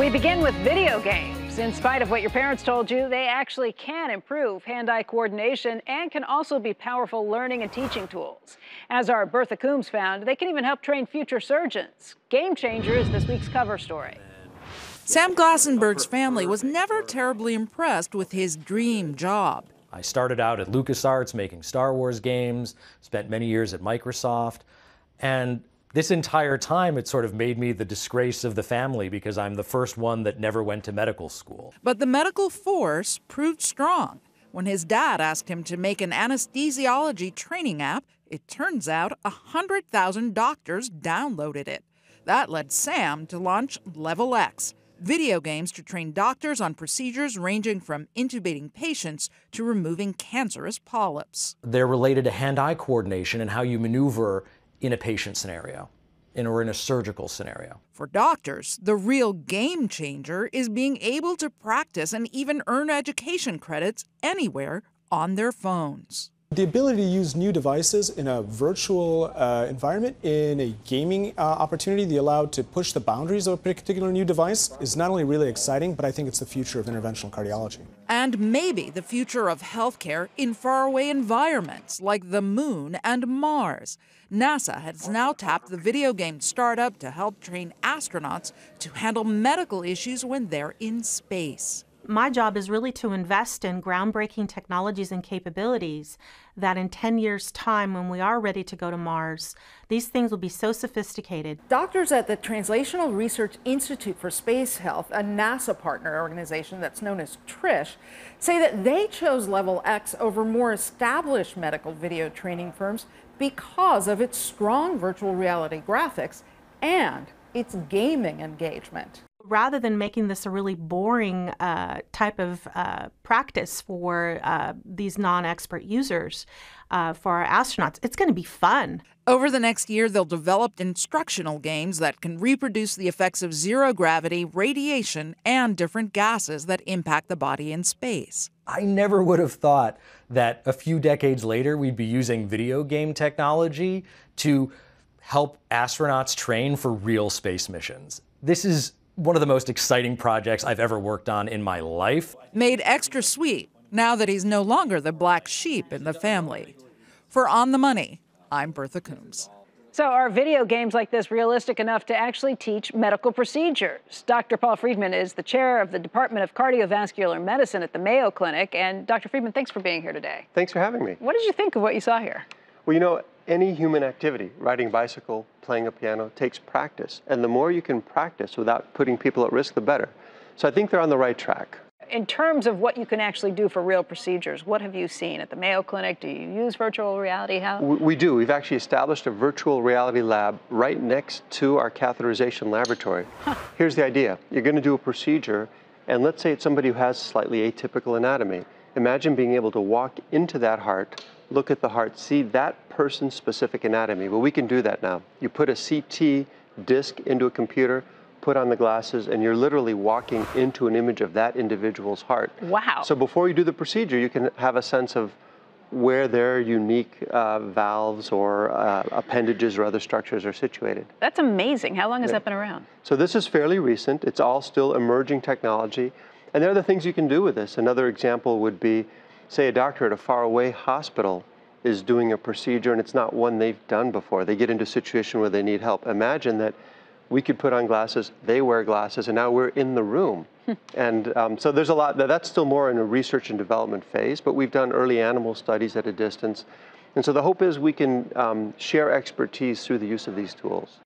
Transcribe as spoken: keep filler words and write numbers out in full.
We begin with video games. In spite of what your parents told you, they actually can improve hand-eye coordination and can also be powerful learning and teaching tools. As our Bertha Coombs found, they can even help train future surgeons. Game Changer is this week's cover story. Sam Glassenberg's family was never terribly impressed with his dream job. I started out at LucasArts making Star Wars games, spent many years at Microsoft, and this entire time, it sort of made me the disgrace of the family because I'm the first one that never went to medical school. But the medical force proved strong. When his dad asked him to make an anesthesiology training app, it turns out one hundred thousand doctors downloaded it. That led Sam to launch Level Ex, video games to train doctors on procedures ranging from intubating patients to removing cancerous polyps. They're related to hand-eye coordination and how you maneuver in a patient scenario, in or in a surgical scenario. For doctors, the real game changer is being able to practice and even earn education credits anywhere on their phones. The ability to use new devices in a virtual uh, environment, in a gaming uh, opportunity, the allowed to push the boundaries of a particular new device is not only really exciting, but I think it's the future of interventional cardiology. And maybe the future of healthcare in faraway environments like the moon and Mars. NASA has now tapped the video game startup to help train astronauts to handle medical issues when they're in space. My job is really to invest in groundbreaking technologies and capabilities that in ten years' time, when we are ready to go to Mars, these things will be so sophisticated. Doctors at the Translational Research Institute for Space Health, a NASA partner organization that's known as TRISH, say that they chose Level Ex over more established medical video training firms because of its strong virtual reality graphics and its gaming engagement. Rather than making this a really boring uh, type of uh, practice for uh, these non-expert users, uh, for our astronauts, it's going to be fun. Over the next year, they'll develop instructional games that can reproduce the effects of zero gravity, radiation, and different gases that impact the body in space. I never would have thought that a few decades later we'd be using video game technology to help astronauts train for real space missions. This is one of the most exciting projects I've ever worked on in my life. Made extra sweet now that he's no longer the black sheep in the family. For On the Money, I'm Bertha Coombs. So are video games like this realistic enough to actually teach medical procedures? Doctor Paul Friedman is the chair of the Department of Cardiovascular Medicine at the Mayo Clinic. And Doctor Friedman, thanks for being here today. Thanks for having me. What did you think of what you saw here? Well, you know, any human activity, riding a bicycle, playing a piano, takes practice. And the more you can practice without putting people at risk, the better. So I think they're on the right track. In terms of what you can actually do for real procedures, what have you seen at the Mayo Clinic? Do you use virtual reality? How? We, we do. We've actually established a virtual reality lab right next to our catheterization laboratory. Huh. Here's the idea. You're going to do a procedure, and let's say it's somebody who has slightly atypical anatomy. Imagine being able to walk into that heart, look at the heart, see that person's specific anatomy. Well, we can do that now. You put a C T disc into a computer, put on the glasses, and you're literally walking into an image of that individual's heart. Wow. So before you do the procedure, you can have a sense of where their unique uh, valves or uh, appendages or other structures are situated. That's amazing. How long has yeah. that been around? So this is fairly recent. It's all still emerging technology. And there are other things you can do with this. Another example would be, say a doctor at a faraway hospital is doing a procedure and it's not one they've done before. They get into a situation where they need help. Imagine that we could put on glasses, they wear glasses, and now we're in the room. and um, so there's a lot, that's still more in a research and development phase, but we've done early animal studies at a distance. And so the hope is we can um, share expertise through the use of these tools.